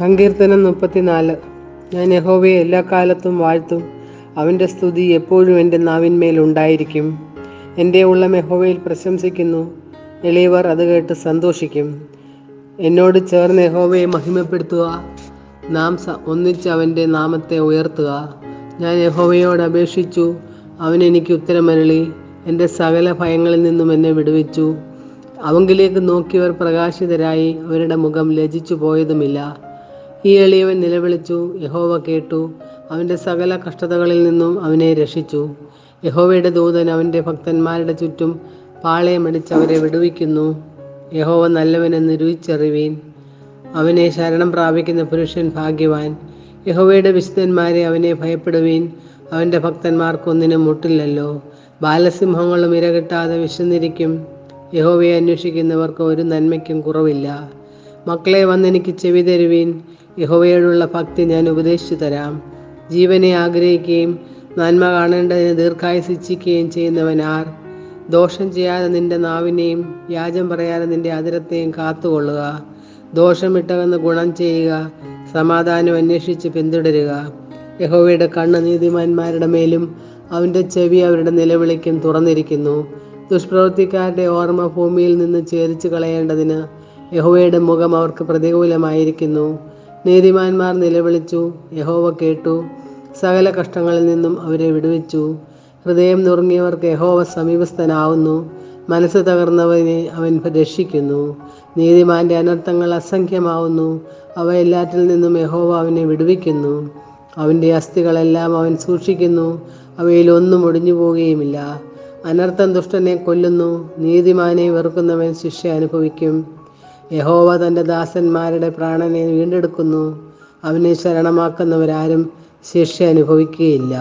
സങ്കീർത്തനം 34. ഞാൻ യഹോവയെ എല്ലാ കാലത്തും വാഴ്ത്തും, അവൻ്റെ സ്തുതി എപ്പോഴും എൻ്റെ നാവിന്മേൽ ഉണ്ടായിരിക്കും. എൻ്റെ ഉള്ളം യഹോവയിൽ പ്രശംസിക്കുന്നു, എളിയവർ അത് കേട്ട് സന്തോഷിക്കും. എന്നോട് ചേർന്ന് യഹോവയെ മഹിമപ്പെടുത്തുക, നാം ഒന്നിച്ച് അവൻ്റെ നാമത്തെ ഉയർത്തുക. ഞാൻ യഹോവയോട് അപേക്ഷിച്ചു, അവൻ എനിക്ക് ഉത്തരമരുളി, എൻ്റെ സകല ഭയങ്ങളിൽ നിന്നും എന്നെ വിടുവിച്ചു. അവങ്കിലേക്ക് നോക്കിയവർ പ്രകാശിതരായി, അവരുടെ മുഖം ലജ്ജിച്ചു പോയതുമില്ല. ഈ എളിയവൻ നിലവിളിച്ചു, യഹോവ കേട്ടു, അവൻ്റെ സകല കഷ്ടതകളിൽ നിന്നും അവനെ രക്ഷിച്ചു. യഹോവയുടെ ദൂതൻ അവൻ്റെ ഭക്തന്മാരുടെ ചുറ്റും പാളയമടിച്ച് അവരെ വിടുവിക്കുന്നു. യഹോവ നല്ലവനെന്ന് രുചിച്ചറിവീൻ, അവനെ ശരണം പ്രാപിക്കുന്ന പുരുഷൻ ഭാഗ്യവാൻ. യഹോവയുടെ വിശുദ്ധന്മാരെ അവനെ ഭയപ്പെടുവീൻ, അവൻ്റെ ഭക്തന്മാർക്കൊന്നിനും മുട്ടില്ലല്ലോ. ബാലസിംഹങ്ങളും ഇരകിട്ടാതെ വിശന്നിരിക്കും, യഹോവയെ അന്വേഷിക്കുന്നവർക്ക് ഒരു നന്മയ്ക്കും കുറവില്ല. മക്കളെ, വന്നെനിക്ക് ചെവി തരുവീൻ, യഹോവയോടുള്ള ഭക്തി ഞാൻ ഉപദേശിച്ചു തരാം. ജീവനെ ആഗ്രഹിക്കുകയും നന്മ കാണേണ്ടതിന് ദീർഘായുസിച്ഛിക്കുകയും ചെയ്യുന്നവനാർ? ദോഷം ചെയ്യാതെ നിൻ്റെ നാവിനെയും വ്യാജം പറയാതെ നിൻ്റെ അതിരത്തെയും കാത്തുകൊള്ളുക. ദോഷമിട്ടകന്ന് ഗുണം ചെയ്യുക, സമാധാനം അന്വേഷിച്ച് പിന്തുടരുക. യഹോവയുടെ കണ്ണ് നീതിമാന്മാരുടെ മേലും അവൻ്റെ ചെവി അവരുടെ നിലവിളിക്കും തുറന്നിരിക്കുന്നു. ദുഷ്പ്രവൃത്തിക്കാരുടെ ഓർമ്മ ഭൂമിയിൽ നിന്ന് ചേരിച്ചു കളയേണ്ടതിന് യഹോവയുടെ മുഖം അവർക്ക് പ്രതികൂലമായിരിക്കുന്നു. നീതിമാന്മാർ നിലവിളിച്ചു, യഹോവ കേട്ടു, സകല കഷ്ടങ്ങളിൽ നിന്നും അവരെ വിടുവിച്ചു. ഹൃദയം നുറുങ്ങിയവർക്ക് യഹോവ സമീപസ്ഥനാവുന്നു, മനസ്സ് തകർന്നവനെ അവൻ രക്ഷിക്കുന്നു. നീതിമാൻ്റെ അനർത്ഥങ്ങൾ അസംഖ്യമാവുന്നു, അവയെല്ലാറ്റിൽ നിന്നും യഹോവ അവനെ വിടുവിക്കുന്നു. അവൻ്റെ അസ്ഥികളെല്ലാം അവൻ സൂക്ഷിക്കുന്നു, അവയിലൊന്നും ഒടിഞ്ഞു പോവുകയുമില്ല. അനർത്ഥം ദുഷ്ടനെ കൊല്ലുന്നു, നീതിമാനെ വെറുക്കുന്നവൻ ശിക്ഷ അനുഭവിക്കും. യഹോവ തൻ്റെ ദാസന്മാരുടെ പ്രാണനെ വീണ്ടെടുക്കുന്നു, അവനെ ശരണമാക്കുന്നവരാരും ശിക്ഷ അനുഭവിക്കുകയില്ല.